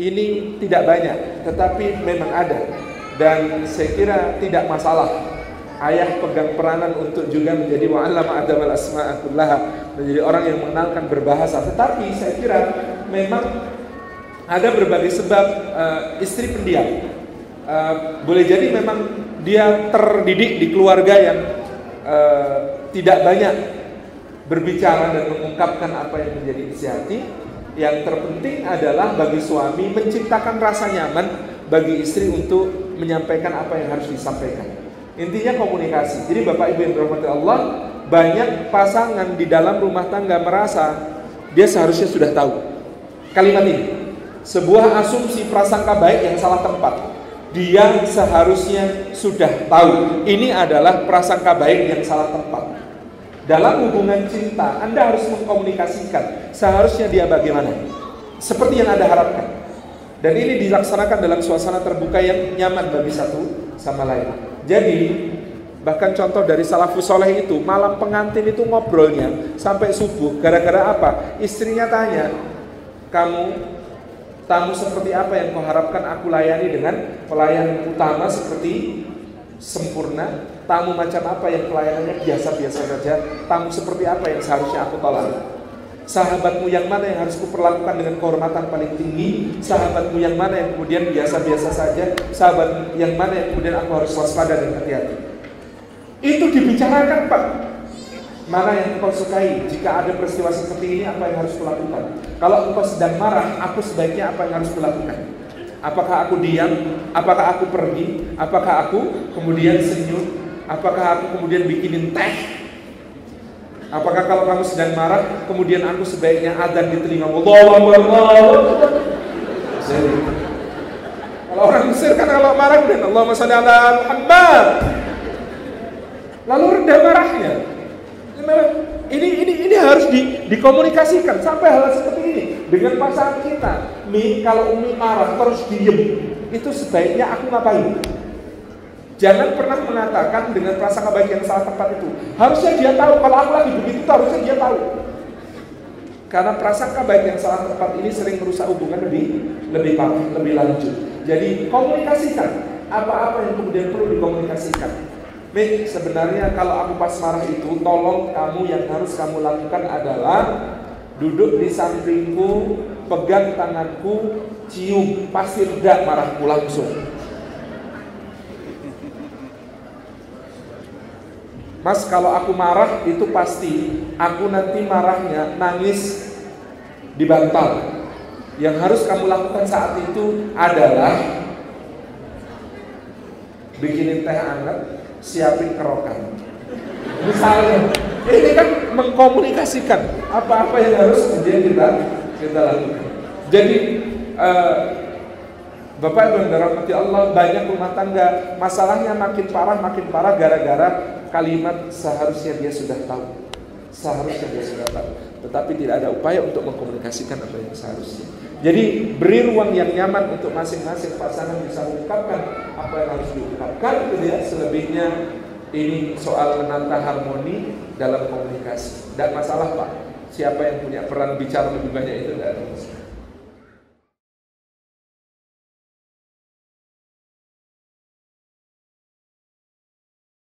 Ini tidak banyak, tetapi memang ada. Dan saya kira tidak masalah. Ayah pegang peranan untuk juga menjadi wa'allama adabal asma'atul laha, menjadi orang yang mengenalkan berbahasa. Tetapi saya kira memang ada berbagai sebab istri pendiam. Boleh jadi memang dia terdidik di keluarga yang tidak banyak berbicara dan mengungkapkan apa yang menjadi isi hati. Yang terpenting adalah bagi suami menciptakan rasa nyaman bagi istri untuk menyampaikan apa yang harus disampaikan. Intinya komunikasi. Jadi Bapak Ibu yang dirahmati Allah, banyak pasangan di dalam rumah tangga merasa dia seharusnya sudah tahu kalimat ini. Sebuah asumsi prasangka baik yang salah tempat. Dia seharusnya sudah tahu. Ini adalah prasangka baik yang salah tempat. Dalam hubungan cinta, Anda harus mengkomunikasikan seharusnya dia bagaimana, seperti yang Anda harapkan. Dan ini dilaksanakan dalam suasana terbuka yang nyaman bagi satu sama lain. Jadi, bahkan contoh dari salafus soleh itu, malam pengantin itu ngobrolnya sampai subuh. Gara-gara apa? Istrinya tanya, kamu tamu seperti apa yang kau harapkan aku layani dengan pelayan utama seperti sempurna, tamu macam apa yang pelayanannya biasa-biasa saja, tamu seperti apa yang seharusnya aku tolak, sahabatmu yang mana yang harus kuperlakukan dengan kehormatan paling tinggi, sahabatmu yang mana yang kemudian biasa-biasa saja, sahabat yang mana yang kemudian aku harus waspada dan hati-hati. Itu dibicarakan, Pak. Mana yang engkau sukai? Jika ada peristiwa seperti ini, apa yang harus kulakukan? Kalau engkau sedang marah, aku sebaiknya apa yang harus kulakukan? Apakah aku diam? Apakah aku pergi? Apakah aku kemudian senyum? Apakah aku kemudian bikinin teh? Apakah kalau kamu sedang marah, kemudian aku sebaiknya adzan di telinga? Allahu Akbar. Kalau orang Mesir kan kalau marah dan Allahumma shalli ala Muhammad, lalu rendah marahnya. Ini harus dikomunikasikan sampai hal seperti ini dengan pasangan kita. Mi, kalau Umi marah terus diem, itu sebaiknya aku ngapain? Jangan pernah mengatakan dengan prasangka baik yang salah tempat itu. Harusnya dia tahu kalau aku lagi begitu, harusnya dia tahu. Karena prasangka baik yang salah tempat ini sering merusak hubungan lebih parah, lebih lanjut. Jadi komunikasikan apa-apa yang kemudian perlu dikomunikasikan. Mi, sebenarnya kalau aku pas marah itu, tolong kamu yang harus kamu lakukan adalah duduk di sampingku, pegang tanganku, cium, pasti tidak marahku langsung. Mas, kalau aku marah itu pasti aku nanti marahnya nangis di bantal. Yang harus kamu lakukan saat itu adalah bikinin teh hangat, siapin kerokan misalnya. Ini kan mengkomunikasikan apa-apa yang harus kita lakukan. Jadi Bapak Ibu yang dirahmati Allah, banyak rumah tangga masalahnya makin parah gara-gara kalimat seharusnya dia sudah tahu, seharusnya dia sudah tahu, tetapi tidak ada upaya untuk mengkomunikasikan apa yang seharusnya. Jadi beri ruang yang nyaman untuk masing-masing pasangan bisa mengungkapkan apa yang harus diungkapkan, gitu ya. Selebihnya ini soal menata harmoni dalam komunikasi. Tidak masalah, Pak. Siapa yang punya peran bicara lebih banyak itu tidak ada masalah.